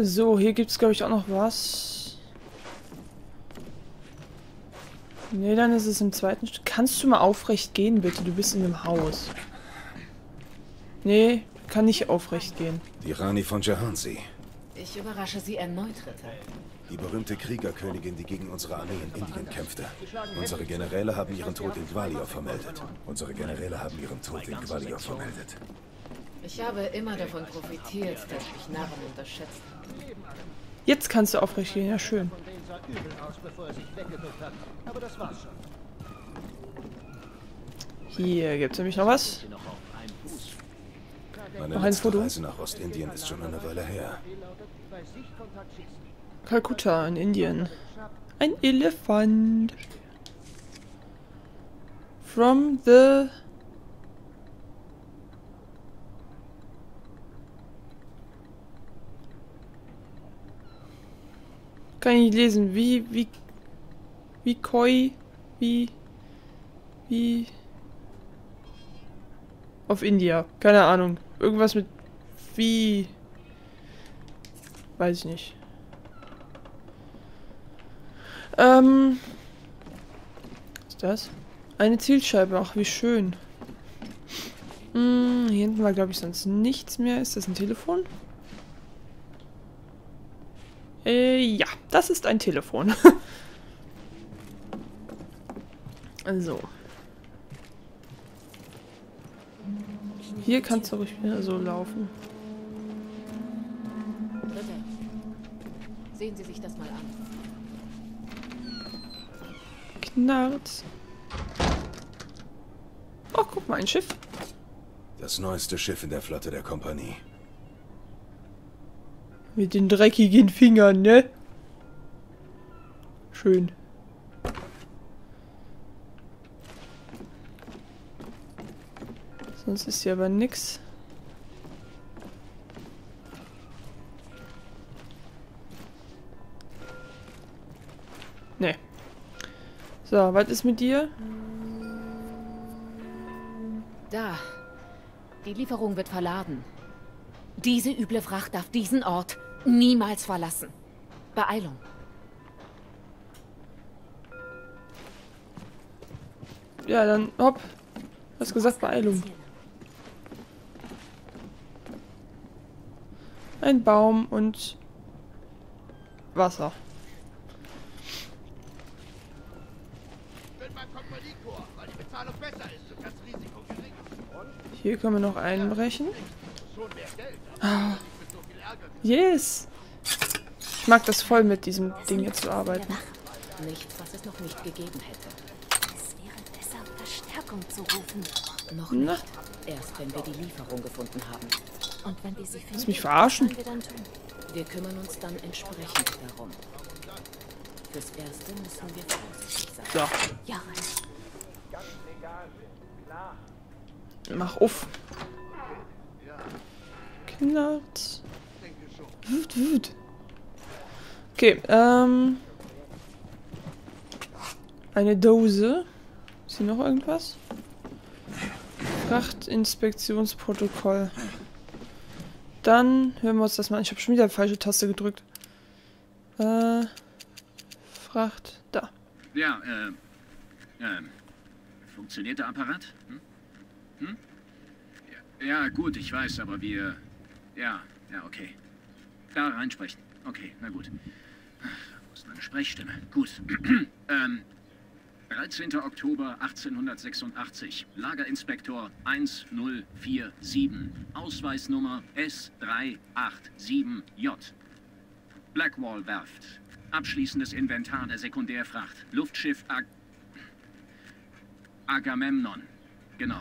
So, hier gibt es, glaube ich, auch noch was. Ne, dann ist es im zweiten Stock. Kannst du mal aufrecht gehen, bitte? Du bist in einem Haus. Nee, kann nicht aufrecht gehen. Die Rani von Jahansi. Ich überrasche Sie erneut, Ritter. Die berühmte Kriegerkönigin, die gegen unsere Armee in Indien kämpfte. Unsere Generäle haben ihren Tod in Gwalior vermeldet. Ich habe immer davon profitiert, dass ich Narren unterschätzt habe. Jetzt kannst du aufrecht gehen, ja schön. Hier gibt es nämlich noch was. Meine letzte Reise nach Ostindien ist schon eine Weile her. Kalkutta in Indien. Ein Elefant. From the... Kann ich nicht lesen. Wie auf India. Keine Ahnung. Irgendwas mit wie. Weiß ich nicht. Was ist das? Eine Zielscheibe. Ach, wie schön. Hier hinten war, glaube ich, sonst nichts mehr. Ist das ein Telefon? Ja, das ist ein Telefon. Also. Hier kannst du ruhig mehr so laufen. Ritter, sehen Sie sich das mal an. Knarrt. Oh, guck mal, ein Schiff. Das neueste Schiff in der Flotte der Kompanie. Mit den dreckigen Fingern, ne? Schön. Sonst ist hier aber nix. Ne. So, was ist mit dir? Da. Die Lieferung wird verladen. Diese üble Fracht darf diesen Ort niemals verlassen. Beeilung. Ja, dann hopp. Hast gesagt, Beeilung. Ein Baum und Wasser. Hier können wir noch einbrechen. Ah. Yes! Ich mag das voll, mit diesem Ding hier zu arbeiten. Nichts, was es noch nicht gegeben hätte. Es wäre besser, Verstärkung zu rufen. Noch nicht. Erst wenn wir die Lieferung gefunden haben. Und wenn wir sie finden, willst du mich verarschen? Wir kümmern uns dann entsprechend darum. Fürs Erste müssen wir vorsichtig sein. So. Ja. Ganz egal, klar. Mach auf. Knallt. Wut, wut. Okay, eine Dose. Ist hier noch irgendwas? Frachtinspektionsprotokoll. Dann hören wir uns das mal an. Ich habe schon wieder die falsche Taste gedrückt. Fracht. Da. Ja, funktioniert der Apparat? Hm? Ja, gut, ich weiß, aber wir... Ja, okay. Da reinsprechen. Okay, na gut. Wo ist meine Sprechstimme? Gut. 13. Oktober 1886. Lagerinspektor 1047. Ausweisnummer S387J. Blackwall Werft. Abschließendes Inventar der Sekundärfracht. Luftschiff Agamemnon. Genau.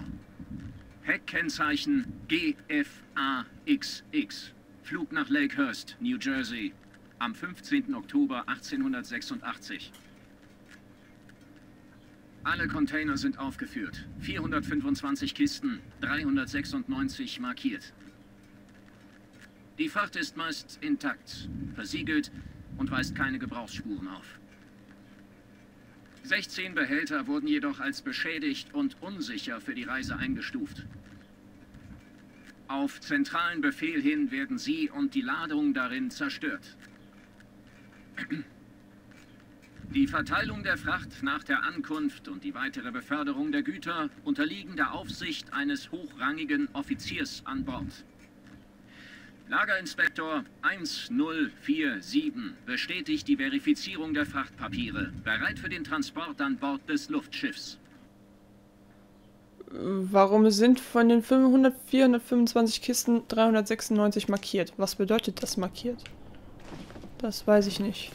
Heckkennzeichen GFAXX. Flug nach Lakehurst, New Jersey, am 15. Oktober 1886. Alle Container sind aufgeführt. 425 Kisten, 396 markiert. Die Fracht ist meist intakt, versiegelt und weist keine Gebrauchsspuren auf. 16 Behälter wurden jedoch als beschädigt und unsicher für die Reise eingestuft. Auf zentralen Befehl hin werden sie und die Ladung darin zerstört. Die Verteilung der Fracht nach der Ankunft und die weitere Beförderung der Güter unterliegen der Aufsicht eines hochrangigen Offiziers an Bord. Lagerinspektor 1047 bestätigt die Verifizierung der Frachtpapiere. Bereit für den Transport an Bord des Luftschiffs. Warum sind von den 425 Kisten 396 markiert? Was bedeutet das markiert? Das weiß ich nicht.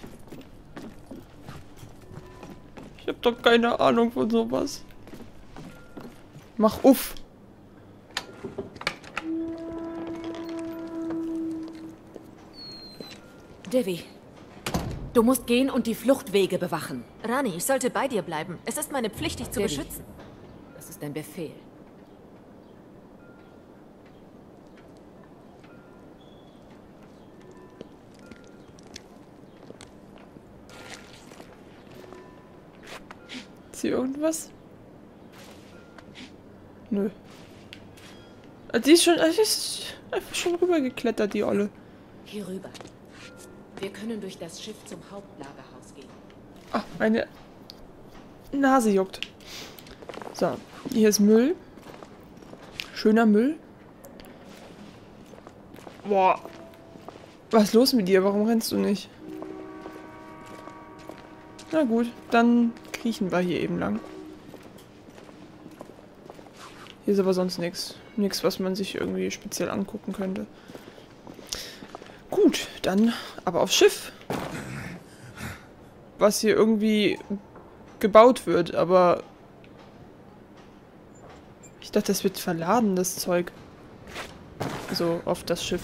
Ich hab doch keine Ahnung von sowas. Mach uff! Devi, du musst gehen und die Fluchtwege bewachen. Rani, ich sollte bei dir bleiben. Es ist meine Pflicht, dich zu beschützen. Das ist ein Befehl. Ist hier irgendwas? Nö. Die ist einfach schon rübergeklettert, die Olle. Hier rüber. Wir können durch das Schiff zum Hauptlagerhaus gehen. Ach, meine Nase juckt. So, hier ist Müll. Schöner Müll. Boah. Was ist los mit dir? Warum rennst du nicht? Na gut, dann kriechen wir hier eben lang. Hier ist aber sonst nichts. Nichts, was man sich irgendwie speziell angucken könnte. Gut, dann aber aufs Schiff. Was hier irgendwie gebaut wird, aber... Ich dachte, das wird verladen, das Zeug. So, auf das Schiff.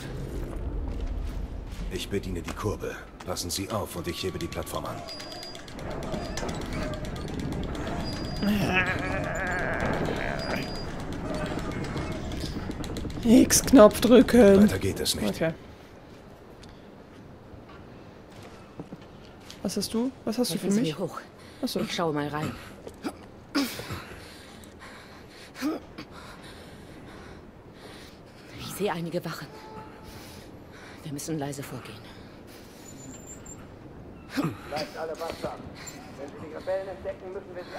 Ich bediene die Kurbel. Passen Sie auf und ich hebe die Plattform an. X-Knopf drücken. Weiter geht es nicht. Okay. Was hast du? Was hast du für mich? Achso. Ich schaue mal rein. Ich sehe einige Wachen. Wir müssen leise vorgehen. Bleibt alle Wasser. Wenn Sie die Rebellen entdecken, müssen wir sie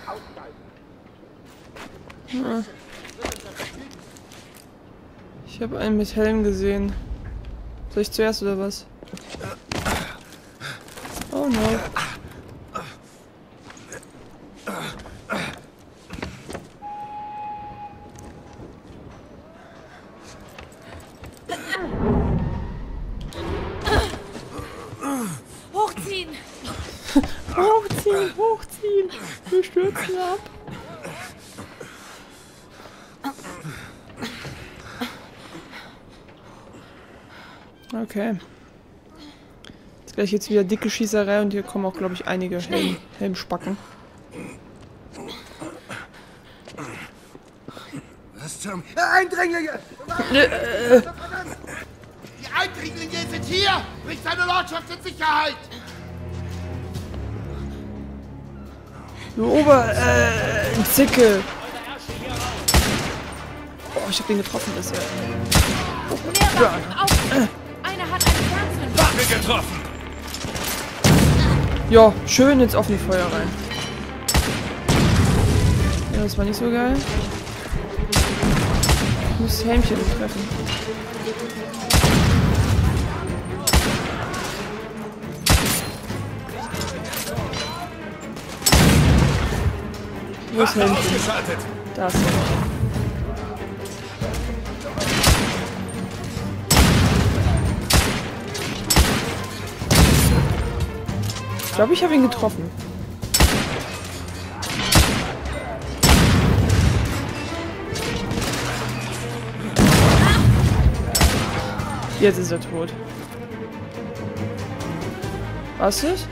ausschalten. Ich habe einen mit Helm gesehen. Soll ich zuerst oder was? Oh no. Hochziehen! Hochziehen! Hochziehen! Wir stürzen ab! Okay. Gleich jetzt wieder dicke Schießerei und hier kommen auch, glaube ich, einige Helmspacken. Was zum... Eindringlinge! Die Eindringlinge sind hier! Bringt seine Lordschaft in Sicherheit! Du Zicke! Oh, ich hab den getroffen bisher. Ja. Einer hat einen Fernseher getroffen! Ja, schön ins offene Feuer rein. Ja, das war nicht so geil. Ich muss das Helmchen treffen. Wo ist Helmchen? Da ist Helmchen. Ich glaube, ich habe ihn getroffen. Jetzt ist er tot. Was ist?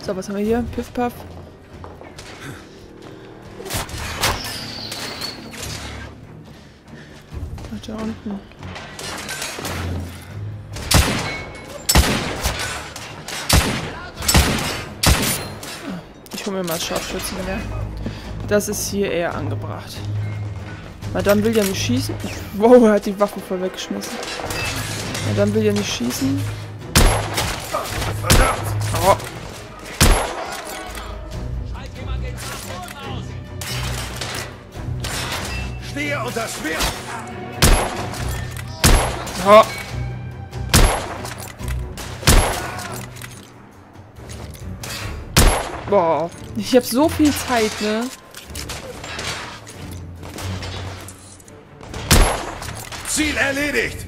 So, was haben wir hier? Piff-Puff. Ach, da unten. ich hole mir mal Scharfschützengewehr. Das ist hier eher angebracht. Madame will ja nicht schießen. Wow, er hat die Waffe voll weggeschmissen. Madame will ja nicht schießen. Oh. Stehe unter Schwert. Oh. Boah, ich habe so viel Zeit, ne? Ziel erledigt!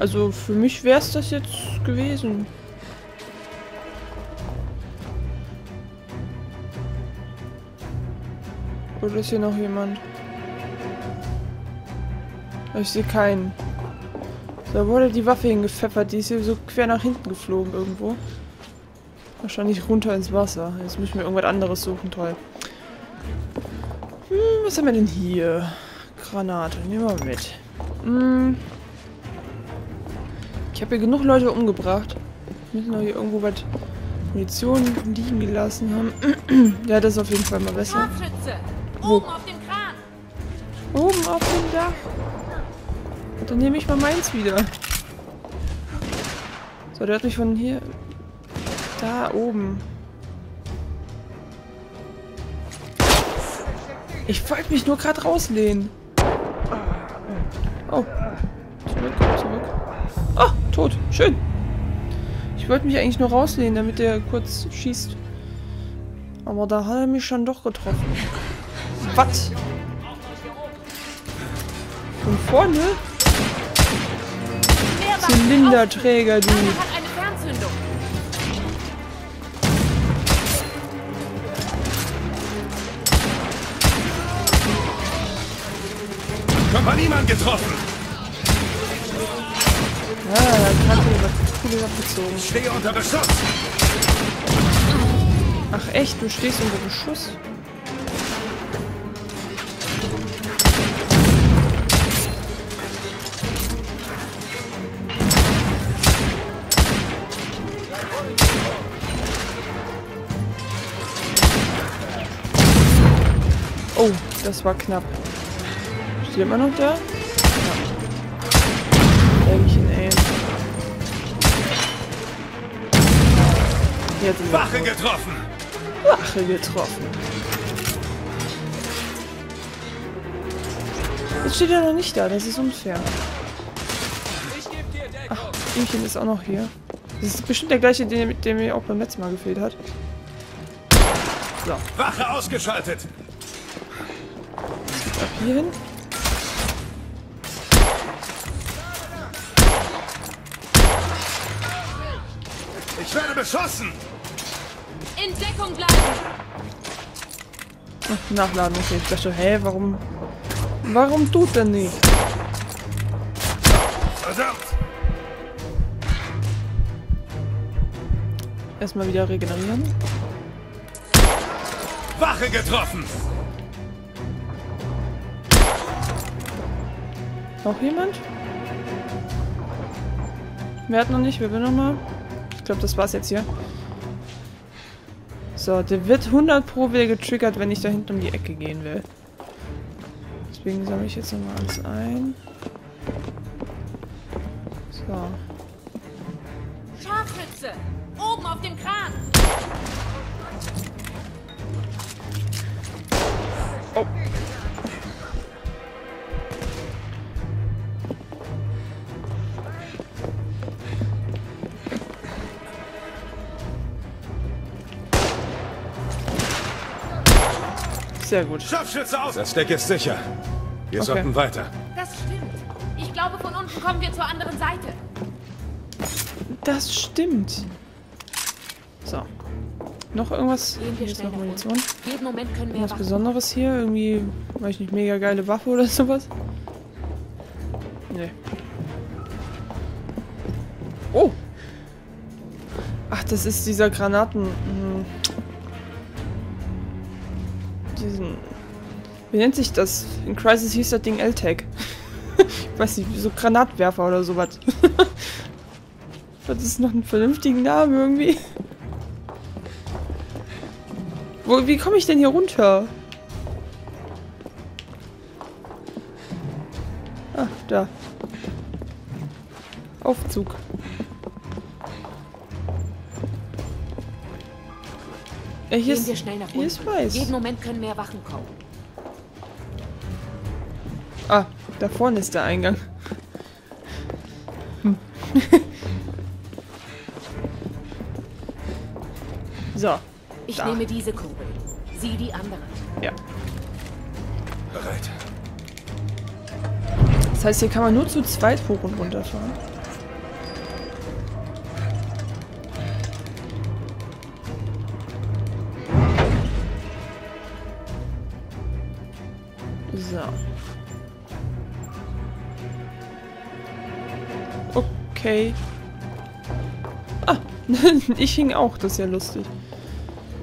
Also für mich wäre es das jetzt gewesen. Oder ist hier noch jemand? Ich sehe keinen. Da wurde die Waffe hingepfeffert. Die ist hier so quer nach hinten geflogen irgendwo. Wahrscheinlich runter ins Wasser. Jetzt müssen wir irgendwas anderes suchen. Toll. Was haben wir denn hier? Granate. Nehmen wir mit. Ich habe hier genug Leute umgebracht. Wir müssen noch hier irgendwo was Munition liegen gelassen haben. Ja, das ist auf jeden Fall mal besser. Oben auf dem Kran. Oben auf dem Dach. Dann nehme ich mal meins wieder. So, der hat mich von hier... Da oben. Ich wollte mich nur gerade rauslehnen. Oh. Zurück, zurück. Ah, tot. Schön. Ich wollte mich eigentlich nur rauslehnen, damit der kurz schießt. Aber da hat er mich schon doch getroffen. Was? Von vorne? Zylinderträger, die. Ich habe niemanden getroffen. Ja, da hat er was Cooles abgezogen. Ich stehe unter Beschuss. Ach echt, du stehst unter Beschuss? Oh, das war knapp. Steht man noch da? Ja. Dämmchen, ey. Wache getroffen! Wache getroffen. Jetzt steht er noch nicht da, das ist unfair. Ach, Dämmchen ist auch noch hier. Das ist bestimmt der gleiche, der mir auch beim letzten Mal gefehlt hat. So. Wache ausgeschaltet! Ab hier hin. Ich werde beschossen! In Deckung bleiben! Ach, nachladen, okay. Ich dachte, hey, warum tut er nicht? Verdammt! Erstmal wieder regenerieren. Wache getroffen! Noch jemand? Wer hat noch nicht? Wer will noch mal? Ich glaube, das war's jetzt hier. So, der wird 100 Pro wieder getriggert, wenn ich da hinten um die Ecke gehen will. Deswegen sammle ich jetzt nochmal alles ein. So. Scharfschütze! Oben auf dem Kran! Oh. Sehr gut. Scharfschütze aus! Das Deck ist sicher. Wir sollten weiter. Das stimmt. Ich glaube, von unten kommen wir zur anderen Seite. Das stimmt. So. Noch irgendwas? Hier ist noch Munition. Jeden Moment können wir was Besonderes hier? Irgendwie, weiß ich nicht, mega geile Waffe oder sowas? Nee. Oh! Ach, das ist dieser Granaten... diesen... Wie nennt sich das? In Crisis hieß das Ding L-Tag. Ich weiß nicht, so Granatwerfer oder sowas. Das ist noch ein vernünftigen Namen irgendwie. Wie komme ich denn hier runter? Ah, da. Aufzug. Hier ist, schnell nach hier ist weiß. Jeden Moment können mehr Wachen kommen. Ah, da vorne ist der Eingang. Hm. So. Ich nehme diese Kugel. Sie die andere. Ja. Bereit. Das heißt, hier kann man nur zu zweit hoch und runter fahren. So. Okay. Ah, ich hing auch. Das ist ja lustig.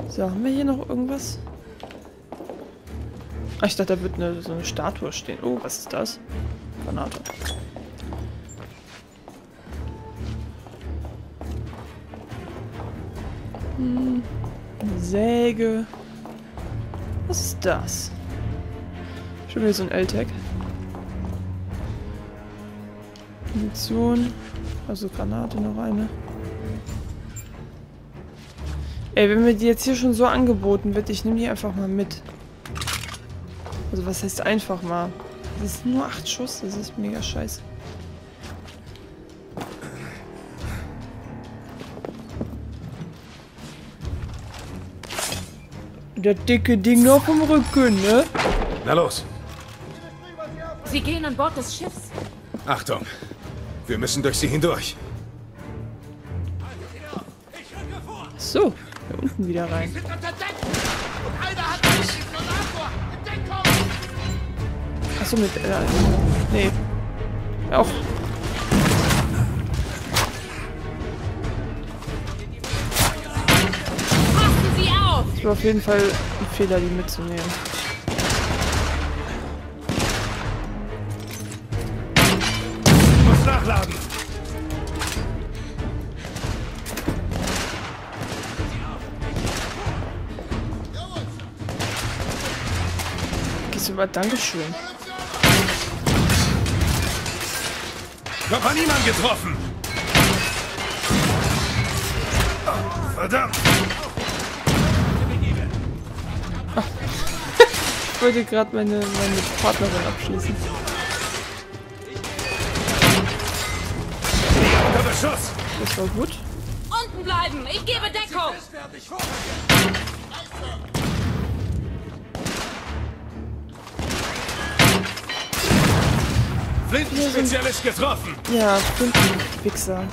So, haben wir hier noch irgendwas? Ah, ich dachte, da wird so eine Statue stehen. Oh, was ist das? Granate. Hm, eine Säge. Was ist das? Schon wieder so ein L-Tag. Munition. Also Granate, noch eine. Ey, wenn mir die jetzt hier schon so angeboten wird, ich nehme die einfach mal mit. Also was heißt einfach mal? Das ist nur 8 Schuss, das ist mega scheiße. Das dicke Ding noch im Rücken, ne? Na los. Sie gehen an Bord des Schiffs. Achtung, wir müssen durch sie hindurch. So. Da unten wieder rein. Achso, mit L. Nee. Auch. Das war auf jeden Fall ein Fehler, die mitzunehmen. Ich muss nachladen. Dankeschön. Noch hat niemand getroffen. Oh, verdammt. Oh. Ich wollte gerade meine Partnerin abschließen. Das war gut. Unten bleiben. Ich gebe Deckung. Flintenspezialist getroffen! Ja, Flintenwichser.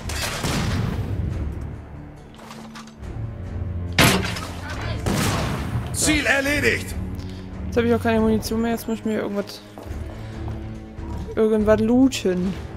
So. Ziel erledigt! Jetzt habe ich auch keine Munition mehr, jetzt muss ich mir irgendwas looten.